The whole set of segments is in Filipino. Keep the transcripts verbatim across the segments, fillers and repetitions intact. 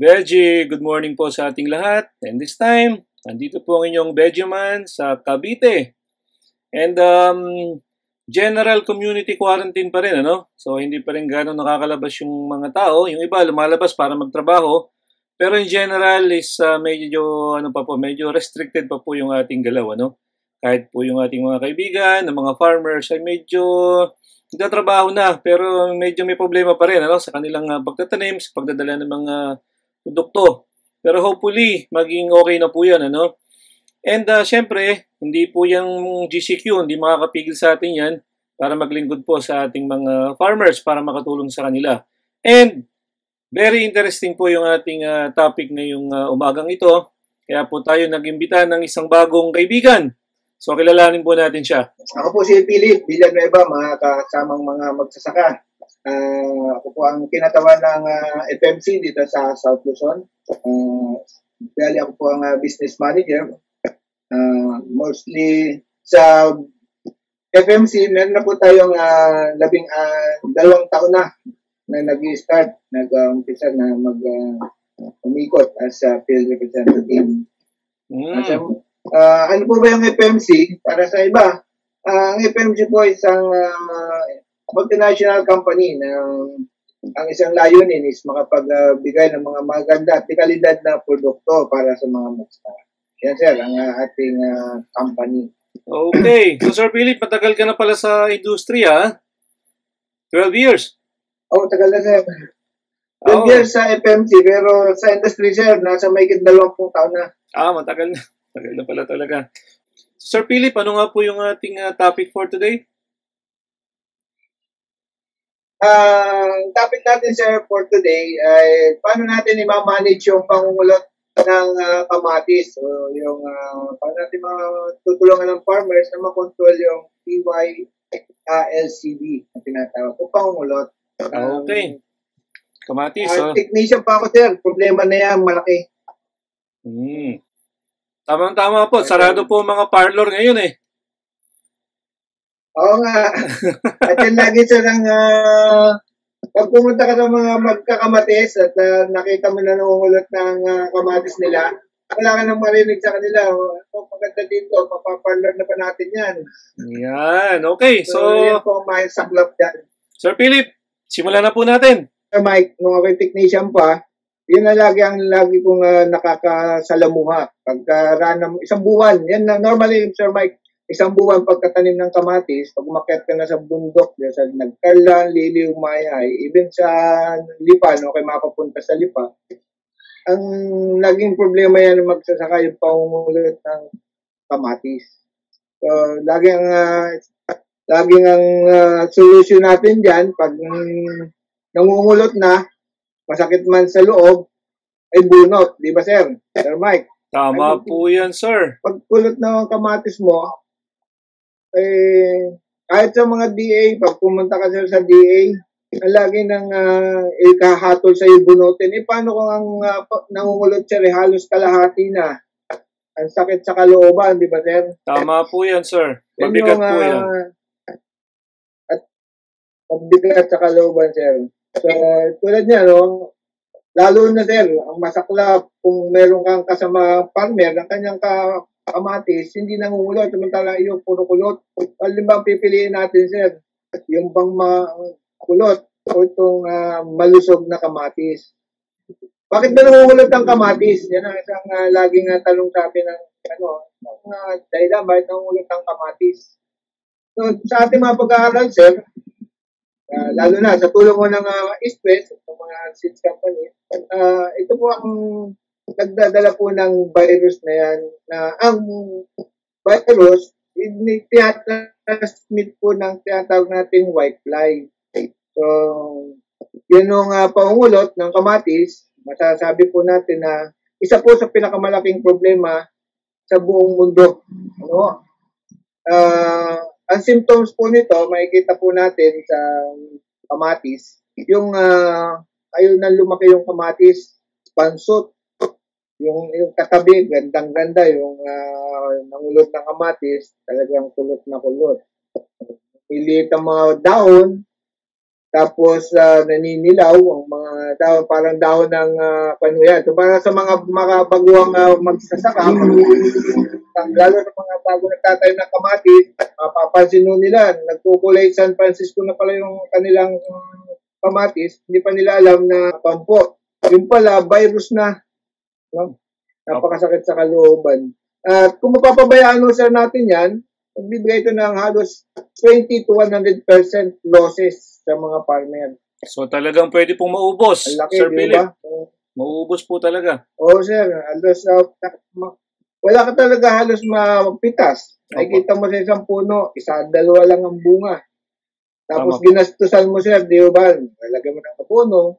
Veggie, good morning po sa ating lahat. And this time, andito po ang inyong Veggie Man sa Cavite. And um, general community quarantine pa rin, ano? So, hindi pa rin gano'ng nakakalabas yung mga tao. Yung iba, lumalabas para magtrabaho. Pero in general, is uh, medyo, ano pa po, medyo restricted pa po yung ating galaw, ano? Kahit po yung ating mga kaibigan, ng mga farmers, ay medyo nagtatrabaho na. Pero medyo may problema pa rin, ano? Sa kanilang uh, pagtatanim, sa pagdadala ng mga produkto. Pero hopefully, maging okay na po yan, ano? And uh, syempre, hindi po yung G C Q, hindi makakapigil sa atin yan para maglingkod po sa ating mga farmers para makatulong sa kanila. And, very interesting po yung ating uh, topic ngayong uh, umagang ito. Kaya po tayo nag-imbita ng isang bagong kaibigan. So, kilalanin po natin siya. Ako po si Felipe Villanueva, mga kasamang mga magsasaka. Uh, ako po ang kinatawan ng uh, F M C dito sa South Luzon. Uh, Dali ako po ang uh, business manager. Uh, mostly sa F M C, meron na po tayong uh, labing uh, dalawang taon na na nag-start, nag-umpisa na mag-umikot uh, as a field representative. Mm. So, uh, ano po ba yung F M C? Para sa iba, uh, ang F M C po ay isang uh, multinational company na ang isang layunin is makapagbigay ng mga maganda at kalidad na produkto para sa mga magsasaka. Yan sir, ang ating uh, company. Okay. So Sir Philip, matagal ka na pala sa industriya. twelve years. Oo, oh, tagal na sir. twelve oh. years sa F M C, pero sa industry sir, nasa mayigit dalawampung taon na. Ah, matagal na. Matagal na pala talaga. Sir Philip, ano nga po yung ating uh, topic for today? Ang uh, topic natin, sir, for today ay paano natin i-manage yung pangungulot ng uh, kamatis o yung uh, paano natin matutulungan ng farmers na makontrol yung P Y L C D na tinatawag o pangungulot. Um, okay. Kamatis, uh, oh. Technician pa ako, sir. Problema na yan, malaki. Mm. Tamang-tama po. Sarado po mga parlor ngayon eh. Oo nga. At yan lagi sir ang uh, pag pumunta ka ng mga magkakamatis at uh, nakita mo na nangungulot ng uh, kamatis nila, wala ka nang marinig sa kanila. Kung maganda dito, mapaparlor na pa natin yan. Yan. Okay. So, so yan po ang mahisaklap yan. Sir Philip, simulan na po natin. Sir Mike, nung aking technician pa, yun na lagi ang lagi kong uh, nakakasalamuha. Pagkaraan ng isang buwan. Yan na normally, Sir Mike, isang buwan pagkatanim ng kamatis, pag umakyat ka na sa bundok, sa nagkarlan, liliw, mayay, even sa lipa, no, kay mapapunta sa lipa, ang naging problema yan ng magsasaka yung pangungulot ng kamatis. So, laging ang, uh, laging ang uh, solution natin dyan, pag mm, nangungulot na, masakit man sa loob, ay bunot, di ba sir? Sir Mike? Tama ay, po yan, sir. Pagkulot ng kamatis mo, eh, kahit sa mga D A, pag pumunta ka sir sa D A, ang lagi nang uh, ikahatol sa'yo bunutin. Eh, paano kung ang uh, nangungulot sir, eh, halos kalahati na? Ang sakit sa kalooban, di ba sir? Tama po yan, sir. Mabigat yung, po uh, yan. At mabigat sa kalooban, sir. So, tulad niya, no? Lalo na sir, ang masaklap, kung meron kang kasama farmer, ang kanyang ka kamatis, hindi nangungulot, samantala yung puro kulot. Halimbawa, pipiliin natin, sir, yung bang kulot o itong uh, malusog na kamatis. Bakit ba nangungulot ang kamatis? Yan ang isang uh, laging uh, tanong sa atin ng, ano, uh, dahil lang, bakit nangungulot ang kamatis? So, sa ating mga pag-aaral, sir, uh, lalo na sa tulong mo ng uh, East West, ng mga seeds company, uh, ito po ang nagdadala po ng virus na yan na ang virus tinatransmit po ng tinatawag natin white fly. So, yun yung uh, pangungulot ng kamatis, masasabi po natin na isa po sa pinakamalaking problema sa buong mundo. Ano? Uh, ang symptoms po nito, makikita po natin sa kamatis, yung uh, ayun na lumaki yung kamatis, pansot, Yung, yung katabi, gandang-ganda, yung uh, nangulot ng kamatis, talagang kulot na kulot. Piliit ang mga daon, Tapos, uh, naninilaw ang mga daw, parang dahon ng uh, panuyan. So, para sa mga mga baguang uh, magsasaka, lalo ng mga bago nagtatayo ng kamatis, mapapansin uh, nila, nagkukulay San Francisco na pala yung kanilang kamatis, hindi pa nila alam na pampo. Yung pala, virus na. No? Napakasakit sa kalooban. At uh, kung mapapabayaan sir natin yan, magbibigay ito ng halos twenty to one hundred percent losses sa mga farmer. So talagang pwede pong maubos, laki, Sir Philip. So, maubos po talaga. Oo, sir. Halos, uh, wala ka talaga halos mapitas. Nakikita mo sa isang puno, isa, dalawa lang ang bunga. Tapos tama, ginastusan mo, sir, di ba? Nalagay mo ng puno,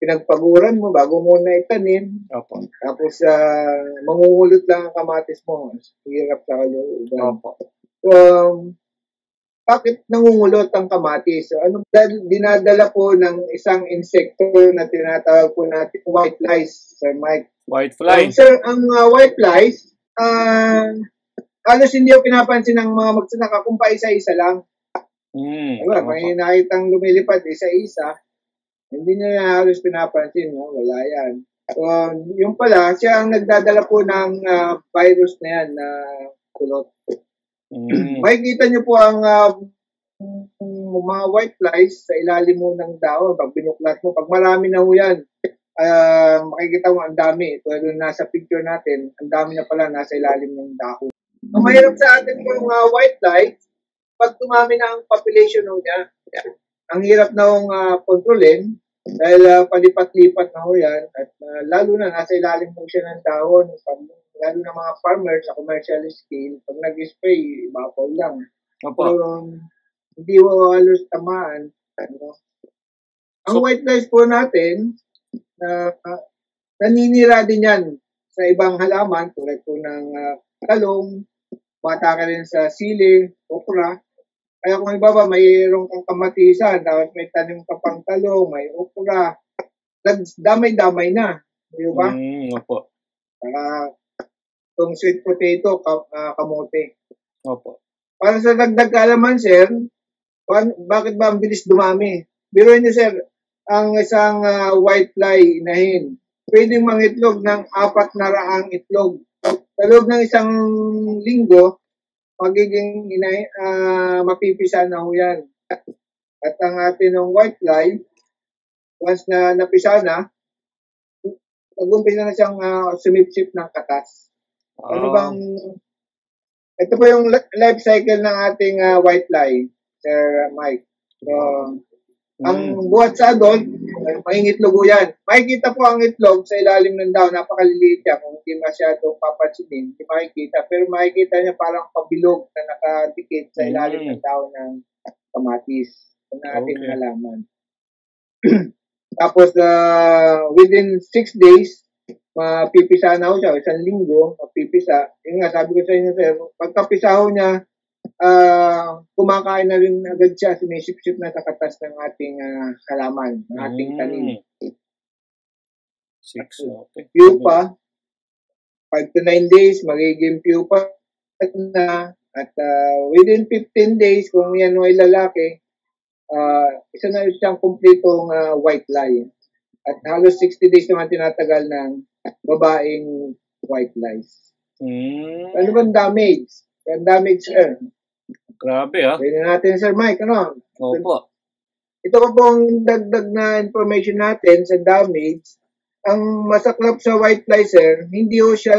pinagpaguran mo bago mo na itanim. Opo. Tapos, uh, manguhulot lang ang kamatis mo. Hirap sa kalooban. Opo. So, um, bakit nangungulot ang kamatis? So, ano, dinadala po ng isang insekto na tinatawag po natin white flies, Sir Mike. White flies? Um, sir, ang uh, white flies, uh, alos hindi ko pinapansin ng mga magsasaka kung pa isa-isa lang. Mm, diba, may nakitang lumilipad isa-isa, hindi nila alos pinapansin. No? Wala yan. So, yung pala, siya ang nagdadala po ng uh, virus na yan na uh, kulot. Mm. Makikita nyo po ang uh, mga white flies sa ilalim mo ng dahon pag binuklat mo. Pag marami na ho yan, uh, makikita mo ang dami. Ito yung nasa picture natin, ang dami na pala nasa ilalim ng dahon. Ang mahirap sa atin po yung uh, white flies, pag tumami na ang population ho niya, ang hirap na hong uh, kontrolin dahil uh, palipat-lipat na ho yan. At uh, lalo na nasa ilalim mo siya ng dahon. Pag lalo na mga farmers sa commercial scale, pag nag-spray, bapaw lang. Opo. So, um, hindi mo halos tamaan. Ano? Ang so, white flies po natin, na uh, naninira din yan sa ibang halaman, tulad po ng uh, talong, bata ka rin sa sili, okra. Kaya kung iba ba, mayroong kang kamatisan, dapat may tanim ka pang talong, may okra. Damay-damay na. Di ba? Mm, opo. Para itong sweet potato, kamote. Opo. Para sa dagdag kalaman, sir, bakit ba ang bilis dumami? Biruin niyo, sir, ang isang uh, white fly inahin, pwedeng mangitlog ng apat na raang itlog. Sa loob ng isang linggo, magiging inahin, uh, mapipisa na ho yan. At ang atin ng white fly, once na napisa na, nag-umpisa na siyang uh, sumipsip ng katas. Ano bang, ito po yung life cycle ng ating uh, white fly, Sir Mike. So, mm. ang buhat sa adult, mangingitlogo yan. Makikita po ang itlog sa ilalim ng daon, napakaliliit siya. Kung hindi masyadong papansinin, hindi makikita. Pero makikita niya parang pabilog na nakadikit sa ilalim mm. ng daon ng kamatis. Kung na ating okay. nalaman. Tapos, uh, within six days, mapipisa na ho siya, isang linggo, mapipisa. Yung nga, sabi ko sa inyo, sir, pagkapisa ho niya, uh, kumakain na rin agad siya, sumisip-sip na sa katas ng ating uh, halaman, ng ating tanim. Six, okay. Pupa, five to nine days, magiging pupa na, at uh, within fifteen days, kung yan ay lalaki, uh, isa na siyang kumpletong uh, white fly. At halos sixty days naman tinatagal ng babaeng white flies. Mm. Ano bang damage? Ang damage, sir. Grabe, ha? Pwede natin, Sir Mike, ano? Opo. Ito pa pong dagdag na information natin sa damage. Ang masaklap sa white fly, sir, hindi ho siya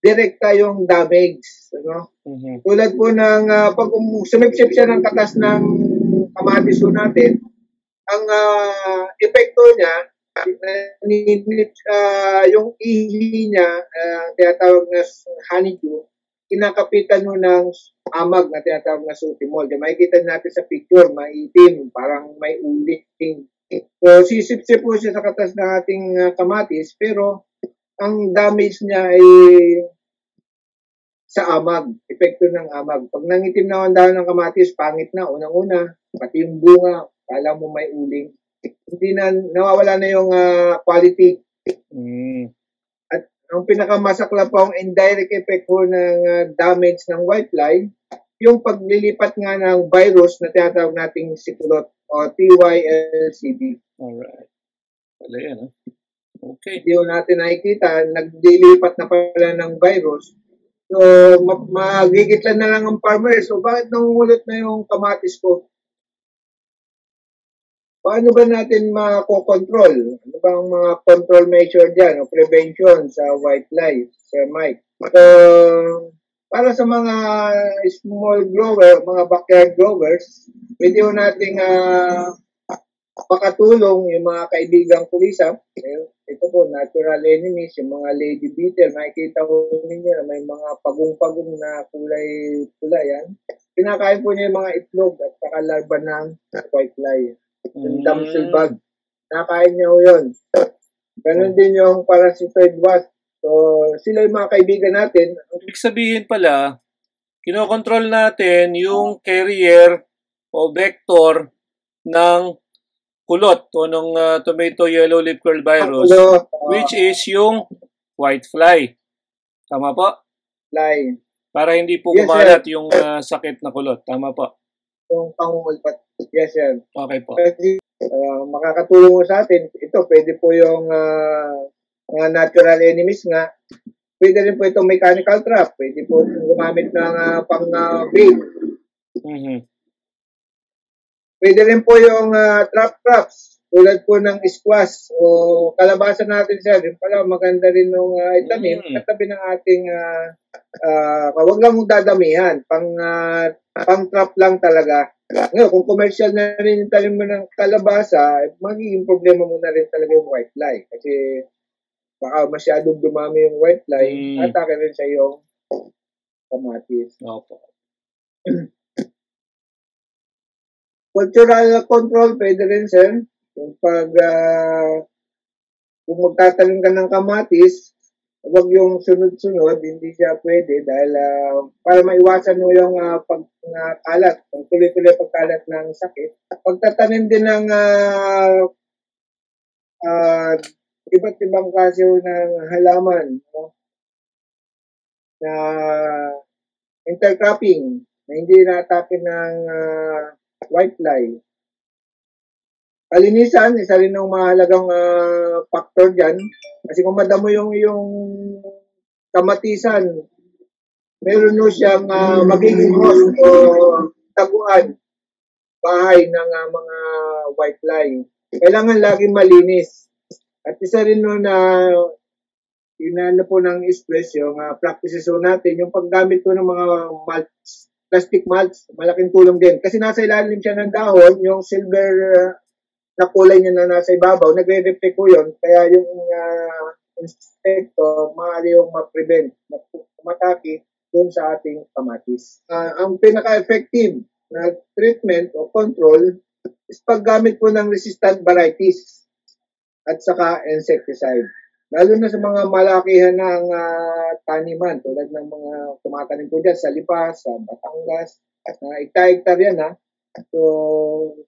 direkta yung damage. Ano? Mm-hmm. Tulad po ng uh, pag sumipsip siya ng katas ng kamatis natin, ang uh, epekto niya, uh, yung ihi niya, uh, tinatawag na honeydew, kinakapitan mo ng amag na tinatawag na sutimol. Makikita natin sa picture, maitim, parang may uling. So, sisip-sip po siya sa katas ng ating uh, kamatis, pero ang damage niya ay sa amag, epekto ng amag. Pag nangitim na ang dahon ng kamatis, pangit na, unang-una, pati yung bunga, alam mo may uling. Hindi na, nawawala na yung uh, quality. Mm. At ang pinakamasaklap pa ang indirect effect po ng uh, damage ng white fly, yung paglilipat nga ng virus na tinatawag nating sikulot o T Y L C D. Alright. Wala yan, ha? Okay. Hindi natin nakikita, naglilipat na pala ng virus. So, magigitlan na lang ang farmer. So, bakit nangungulit na yung kamatis ko? Paano ba natin makokontrol? Ano ba ang mga control measure dyan o prevention sa white fly, Sir Mike? So, para sa mga small grower, mga backyard growers, pwede ho nating uh, pakatulong yung mga kaibigang kulisa. Ito po, natural enemies, yung mga lady beetle. Makikita ko ninyo na may mga pagong-pagong na kulay-pula yan. Pinakain po niya yung mga itlog at saka larva ng white fly. Yung damsel bug. Nakain niya ho yun. Ganon din yung parasitoid wasp. So, sila yung mga kaibigan natin. Ibig sabihin pala, kinokontrol natin yung carrier o vector ng kulot o ng uh, tomato yellow leaf curl virus, uh, which is yung white fly. Tama po? Fly. Para hindi po yes, kumalat sir. Yung uh, sakit na kulot. Tama po? Yung pangungulpat. Yes, sir. Okay po. Kasi, uh, makakatulong sa atin, ito, pwede po yung uh, mga natural enemies nga. Pwede rin po itong mechanical trap. Pwede po gumamit ng uh, pang-bait. Uh, mm-hmm. Pwede rin po yung uh, trap traps. Tulad po ng squash o kalabasa natin, sir. Yung pala, maganda rin nung uh, itanim. Mm-hmm. Katabi ng ating uh, uh, huwag lang mong dadamihan. Pang, uh, pang trap lang talaga. Ngayon, kung commercial na rin yung talim mo ng kalabasa, magiging problema mo na rin talaga yung white fly. Kasi baka masyadong dumami yung white fly, mm. atake rin sa yung kamatis. Opo. Cultural control, pwede rin, sir. Yung pag, uh, kung magtatalim ka ng kamatis, huwag yung sunod-sunod, hindi siya pwede dahil uh, para maiwasan mo yung uh, pagkalat, uh, yung tuloy-tuloy pagkalat ng sakit. Pagtatanim din ng uh, uh, iba't ibang klase ng halaman, no? Na intercropping, na hindi na-atake ng uh, white fly. Kalinisan, isa rin ng mahalagang uh, factor dyan. Kasi kung madamo yung yung kamatisan, meron nyo siyang uh, magiging host o taguan bahay ng uh, mga white fly. Kailangan laging malinis. At isa rin nun na uh, inano po ng stress yung uh, practices natin, yung paggamit po ng mga mulch, plastic mulch, malaking tulong din. Kasi nasa ilalim siya ng dahon, yung silver uh, na kulay niya na nasa ibabaw, nagre-reflect ko yun. Kaya yung uh, insekto, maaari yung ma-prevent, mataki dun sa ating kamatis. Uh, ang pinaka-effective na treatment o control is paggamit po ng resistant varieties at saka insecticide. Lalo na sa mga malakihan ng uh, taniman, tulad ng mga tumatanim po dyan sa Lipas, sa Batangas, at uh, ikta-iktar yan, ha. So,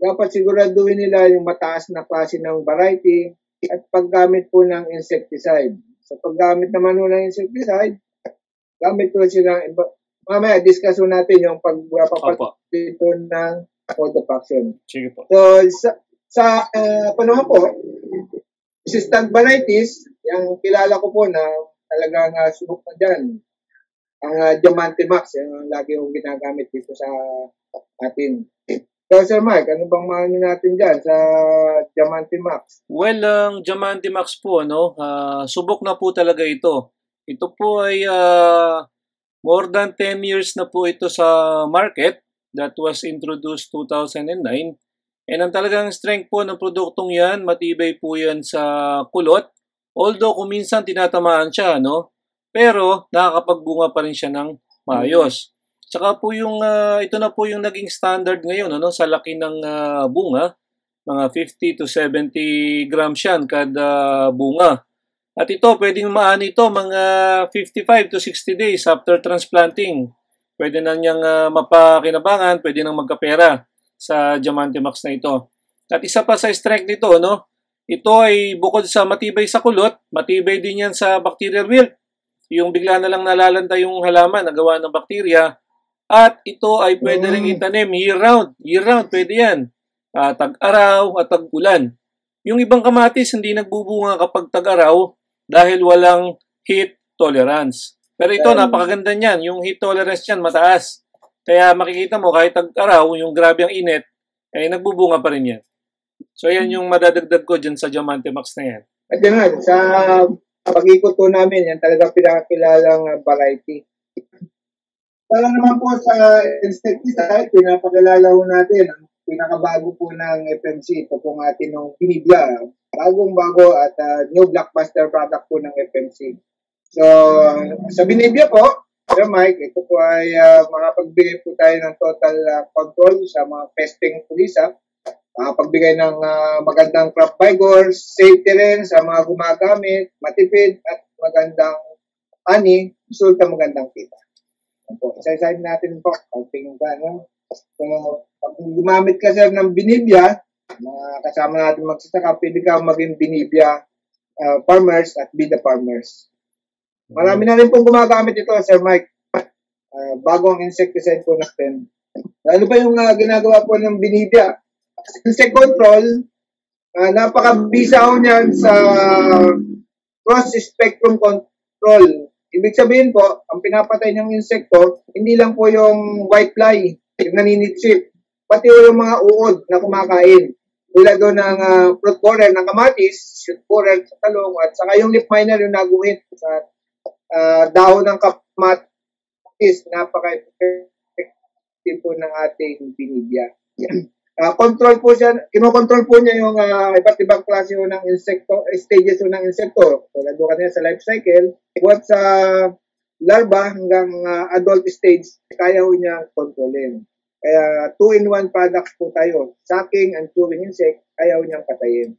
dapat siguraduhin nila yung mataas na klase ng variety at paggamit po ng insecticide. Sa so, paggamit naman po ng insecticide, gamit po sila. Mamaya, discuss po natin yung pagpapatito ng autofaction. Sige po. So, sa, sa uh, panuha po, resistant varieties, yung kilala ko po na talagang uh, subok na dyan. Ang uh, Diamante Max, yung lagi yung ginagamit dito sa atin. So, Sir Mike, ano bang maano natin dyan sa Diamante Max? Well, ang Diamante Max po, no? Uh, subok na po talaga ito. Ito po ay uh, more than ten years na po ito sa market that was introduced two thousand nine. And ang talagang strength po ng produktong yan, matibay po yan sa kulot. Although kung minsan tinatamaan siya, no? Pero nakakapagbunga pa rin siya ng maayos. Mm-hmm. Tsaka po yung, uh, ito na po yung naging standard ngayon, ano, sa laki ng uh, bunga, mga fifty to seventy grams yan kada bunga. At ito, pwedeng maano ito mga fifty-five to sixty days after transplanting. Pwede na niyang uh, mapakinabangan, pwede nang magkapera sa Diamante Max na ito. At isa pa sa strength nito, no? Ito ay bukod sa matibay sa kulot, matibay din yan sa bacterial wilt. Yung bigla na lang nalalanta yung halaman na gawa ng bakterya, At ito ay pwede rin itanim year-round. Year-round, pwede yan. Uh, tag-araw at tag-ulan. Yung ibang kamatis hindi nagbubunga kapag tag-araw dahil walang heat tolerance. Pero ito, napakaganda niyan. Yung heat tolerance niyan, mataas. Kaya makikita mo, kahit tag-araw, yung grabe ang init, ay eh, nagbubunga pa rin yan. So, yan yung madadagdag ko dyan sa Diamante Max na yan. At yan nga, sa pag-ikot po namin, yan talaga pinakakilalang variety. Para naman po sa insecticide, pinapakalala po natin ang pinakabago po ng F M C. Ito po ng atin ng Benevia. Bagong-bago at uh, new blockbuster product po ng F M C. So, sa Benevia po, Sir Mike, ito po ay uh, makapagbigay po tayo ng total uh, control sa mga pesting pulisa. Makapagbigay ng uh, magandang crop vigors, safety rin sa mga gumagamit, matipid at magandang ani, resulta magandang kita. Isa-isahin natin po, pagtingin ba, no? So, pag gumamit ka, sir, ng Benevia, mga kasama natin magsasaka, pwede ka maging Benevia uh, farmers at bida farmers. Marami na rin pong gumagamit ito, Sir Mike. Uh, bagong insecticide po natin. Ano ba yung uh, ginagawa po ng Benevia? Insect control, uh, napakabisa ho niyan sa cross-spectrum control. Ibig sabihin po, ang pinapatay ng insekto, hindi lang po yung white fly, yung naninitsip, pati yung mga uod na kumakain. Tulad doon ng uh, fruit borer ng kamatis, shoot borer sa talong, at saka yung leaf miner yung naguhit sa uh, dahon ng kamatis. Napaka-effective po ng ating Benevia. Uh, control po siya, kinokontrol po niya yung uh, iba't ibang klase ng insekto, stages ng insekto. So, lalo ka niya sa life cycle, what sa uh, larva hanggang uh, adult stage, kaya ho niya kontrolin. Kaya two in one products po tayo, sucking and chewing insect, kaya ho niyang patayin.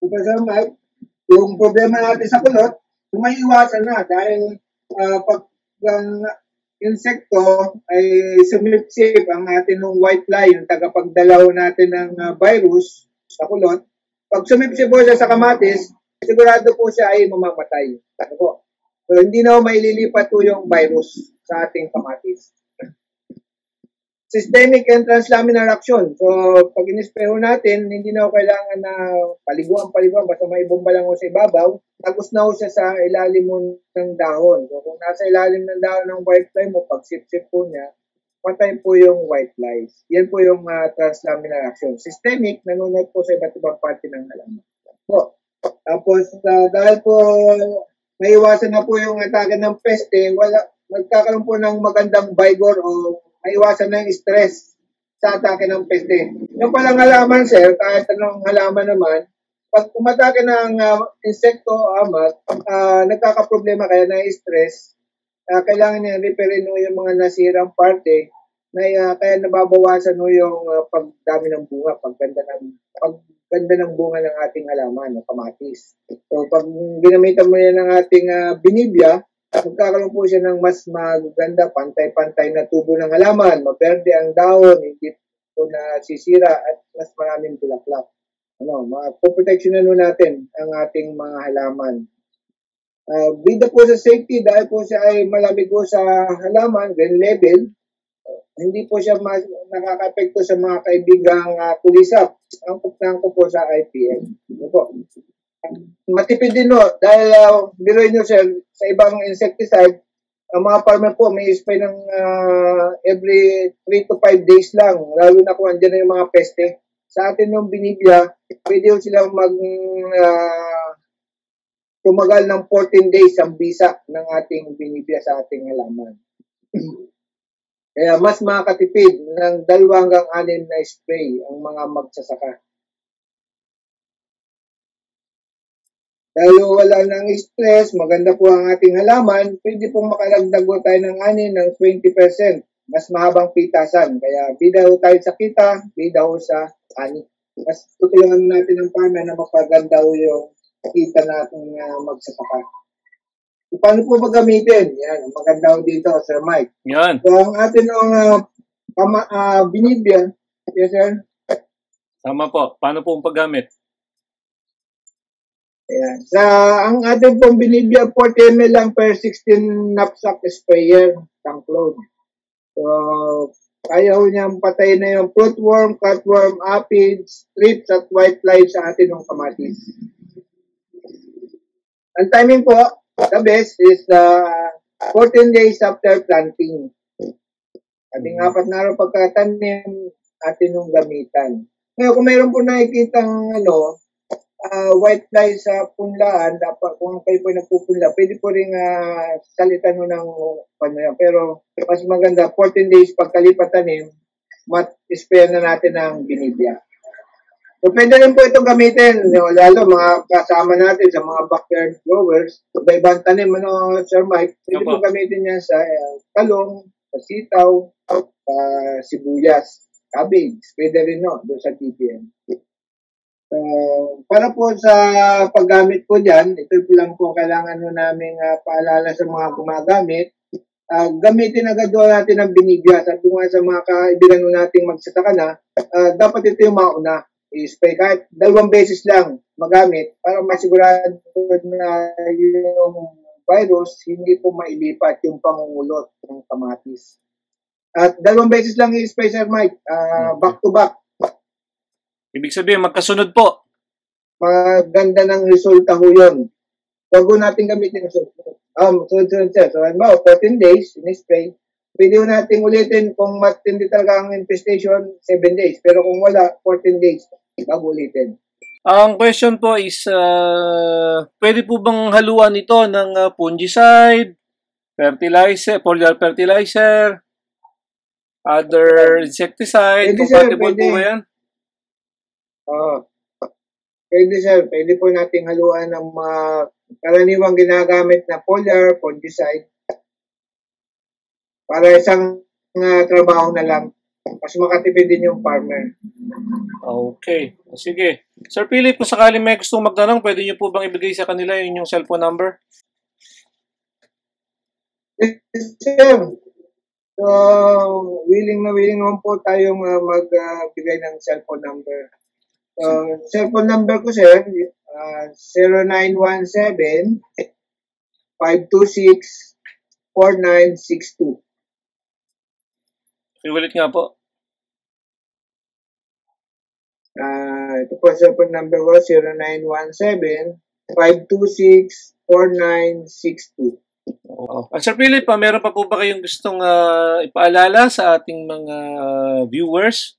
Kung Sir Mike, yung problema natin sa kulot, may iwasan na dahil uh, pag uh, insekto ay sumipsip ang atin ng white fly, yung tagapagdalaw natin ng uh, virus sa kulot. Pag sumipsip po siya sa kamatis, sigurado po siya ay mamamatay. Ano po? So, hindi na maililipat po yung virus sa ating kamatis. Systemic and translaminar action. So, pag inispreho natin, hindi na kailangan na paliguan-paliguan, basta may bomba lang sa ibabaw, tapos na siya sa ilalim ng dahon. So, kung nasa ilalim ng dahon ng white fly mo, pag sip-sip po niya, patay po yung white flies. Yan po yung uh, translaminar action. Systemic, nanunod po sa iba't ibang parte ng halaman. So, tapos, uh, dahil po may iwasan na po yung atake ng peste, wala, magkakaroon po ng magandang vigor o maiwasan na yung stress sa atake ng peste. Yung palang halaman, sir, kahit anong halaman naman, pag umatake ng uh, insekto o amat, uh, nagkakaproblema kaya na stress, uh, kailangan niya repairin yung mga nasirang parte na uh, kaya nababawasan no yung uh, pagdami ng bunga, pagganda ng, pagganda ng bunga ng ating halaman, ng kamatis. So, pag ginamitan mo yan ng ating uh, Benevia, magkakaroon po siya ng mas maganda, pantay-pantay na tubo ng halaman, maperde ang dahon, hindi po na sisira at mas maraming bulaklak. Ano, mapoproteksyonan po natin ang ating mga halaman. Uh, bida po sa safety, dahil po siya ay malamig po sa halaman, green label, uh, hindi po siya nakaka-apekto sa mga kaibigang uh, kulisap. Ang kup-nangko po sa I P M. Ano po? Matipid din no, dahil uh, biroin nyo sir, sa ibang insecticide, ang mga farmer po may spray ng uh, every three to five days lang, lalo na kung andyan na yung mga peste. Sa atin ng Benevia, pwede yun silang mag, uh, tumagal ng fourteen days ang bisa ng ating Benevia sa ating halaman. Kaya mas makakatipid ng dalawa hanggang anim na spray ang mga magsasaka. Dahil wala ng stress, maganda po ang ating halaman, pwede pong makalagdag po tayo ng ani ng twenty percent, mas mahabang pitasan. Kaya bida ho tayo sa kita, bida ho sa ani. Mas tutulungan natin ang farmer na mapaganda ho yung kita natin na uh, magsasaka. So, paano po magamitin? Yan, maganda ho dito, Sir Mike. Yan. So, ang atin ang uh, uh, Benevia, yes sir? Tama po. Paano po ang paggamit? Ayan. Sa, ang ating pong Benevia, forty milliliters lang per sixteen knapsack sprayer. pang-clone. So, ayaw niyang patayin na yung fruitworm, cutworm, aphids, thrips, at white fly sa atin ng kamatis. Ang timing po, the best is uh, fourteen days after planting. Ating apat na araw pagkatanim, atin yung gamitan. Ngayon, kung mayroon po nakikitang ano, uh, white fly sa punlaan, dapat, kung kayo po nagpupunla, pwede po rin uh, salitan mo ng ano yan. Pero mas maganda, fourteen days pagkalipatanim, mat-spare na natin ang Benevia. So, pwede rin po itong gamitin, no, lalo mga kasama natin sa mga backyard growers, iba-ibang tanim, ano, Sir Mike, pwede po gamitin niya sa uh, talong, sa sitaw, sa sibuyas, cabbage, pwede rin no, doon sa T P M. Uh, para po sa paggamit po dyan, ito po lang po kailangan no namin uh, paalala sa mga gumagamit. Uh, gamitin agad doon natin ang Benevia. Sabi ko nga sa mga kaibigan no natin magsasaka na, uh, dapat ito yung mauna. I-spray kahit dalawang beses lang magamit para masigurado na yung virus hindi po mailipat yung pangungulot ng kamatis. At dalawang beses lang i-spray, Sir Mike, uh, back to back. Ibig sabihin, magkasunod po. Maganda ng resulta ho yun. Bago natin gamitin ang um, sunod-sunod, sir. So, halimbawa, fourteen days, in-spray. Pwede natin ulitin kung matindi talaga ang infestation, seven days. Pero kung wala, fourteen days, bago ulitin. Ang question po is, uh, pwede po bang haluan ito ng uh, fungicide, fertilizer, foliar fertilizer, other insecticide, pwede, compatible sir, po ngayon? Oo. Pwede sir, pwede po nating haluan ng mga karaniwang ginagamit na foliar, fungicide para isang uh, trabaho na lang. Mas makatipid din yung farmer. Okay. Sige. Sir Philip, kung sakali may gustong magtanong, pwede niyo po bang ibigay sa kanila yung inyong cellphone number? Yes, sir. So, willing na willing naman po tayong uh, magbigay uh, ng cellphone number. So, cellphone number ko, sir, uh, zero nine one seven, five two six, four nine six two. Iulit nga po. Uh, ito po, cellphone number ko, zero nine one seven, five two six, four nine six two. Oh. Sir Philip, pa, meron pa po ba kayong gustong uh, ipaalala sa ating mga viewers?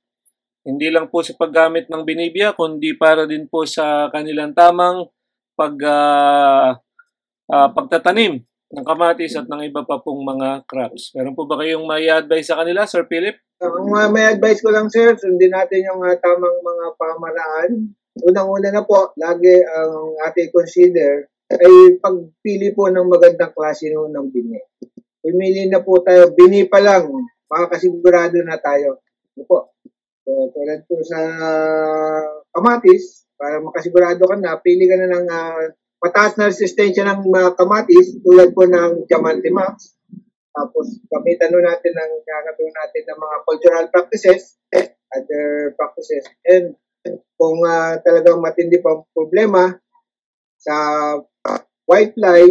Hindi lang po sa paggamit ng Benevia, kundi para din po sa kanilang tamang pag, uh, uh, pagtatanim ng kamatis at ng iba pa pong mga crops. Meron po ba kayong may advice sa kanila, Sir Philip? Ang uh, may advice ko lang, sir, sundin natin yung uh, tamang mga pamaraan. Unang-una na po, lagi ang uh, ating consider ay pagpili po ng magandang klase no, ng bini. Pumili na po tayo, bini pa lang, makakasigurado na tayo. Ano po? So, tulad po sa kamatis, para makasigurado ka na, pili ka na ng uh, mataas na resistensya ng uh, kamatis, tulad po ng Diamante Max. Tapos, gamitan nun natin ng, gagawin natin ng mga cultural practices, other practices. And kung uh, talagang matindi pa problema, sa white fly,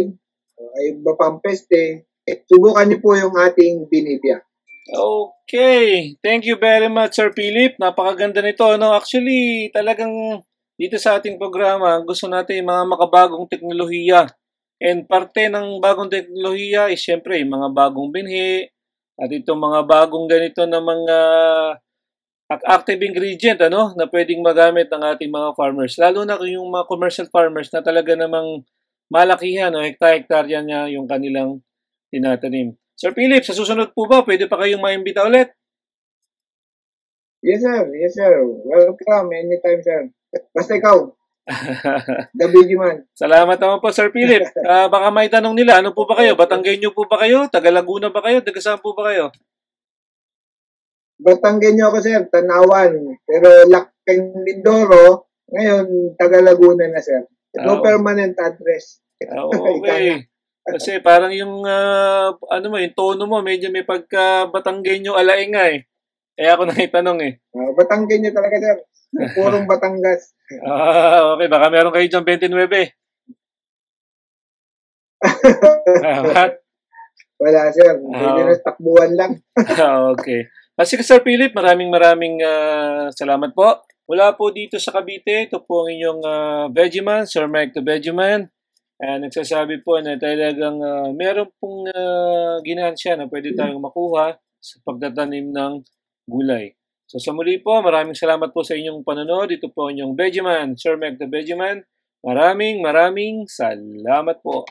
ay iba pang peste, subukan niyo po yung ating Benevia. Okay. Thank you very much, Sir Philip. Napakaganda nito. No? Actually, talagang dito sa ating programa, gusto natin yung mga makabagong teknolohiya. And parte ng bagong teknolohiya is syempre yung mga bagong binhi at itong mga bagong ganito na mga active ingredient ano na pwedeng magamit ng ating mga farmers, lalo na yung mga commercial farmers na talaga namang malakihan o hektar-hektarya niya yung kanilang tinatanim. Sir Philip, sa susunod po ba, pwede pa kayong maimbita ulit? Yes, sir. Yes, sir. Welcome anytime, sir. Basta ikaw. The Veggie Man. Salamat naman po, Sir Philip. Uh, baka may tanong nila, ano po ba kayo? Batanggenyo po ba kayo? Taga Laguna ba kayo? Taga saan po ba kayo? Batanggenyo ako, sir, Tanawan. Pero Laking Lindoro, ngayon, taga Laguna na, sir. No oh. Permanent address. Oh, okay. Kasi parang yung, uh, ano mo, yung tono mo, medyo may pagka Batanggenyo alaing nga eh. Kaya ako nakitanong eh. Uh, Batanggenyo talaga, sir. Purong Batangas. Ah, okay, baka meron kayo dyan twenty-nine. Salamat. Wala, sir. Hindi na takbuhan lang. Okay. Kasi Sir Philip, maraming maraming uh, salamat po. Mula po dito sa Cavite, ito po ang inyong uh, Veggie Man, Sir Mike The Veggie Man. And nagsasabi po na talagang uh, meron pong uh, ginansya na pwede tayong makuha sa pagtatanim ng gulay. So sa muli po, maraming salamat po sa inyong panonood. Ito po ang inyong Veggie Man, Sir Mike The Veggie Man. Maraming maraming salamat po.